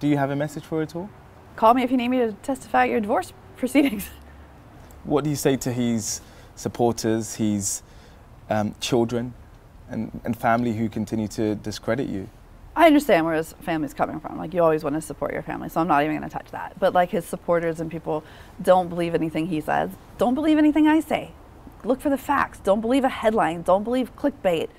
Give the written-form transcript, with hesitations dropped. Do you have a message for her at all? Call me if you need me to testify at your divorce proceedings. What do you say to his supporters, his children and family who continue to discredit you? I understand where his family's coming from. Like, you always want to support your family, so I'm not even going to touch that. But like, his supporters and people don't believe anything he says. Don't believe anything I say. Look for the facts. Don't believe a headline. Don't believe clickbait.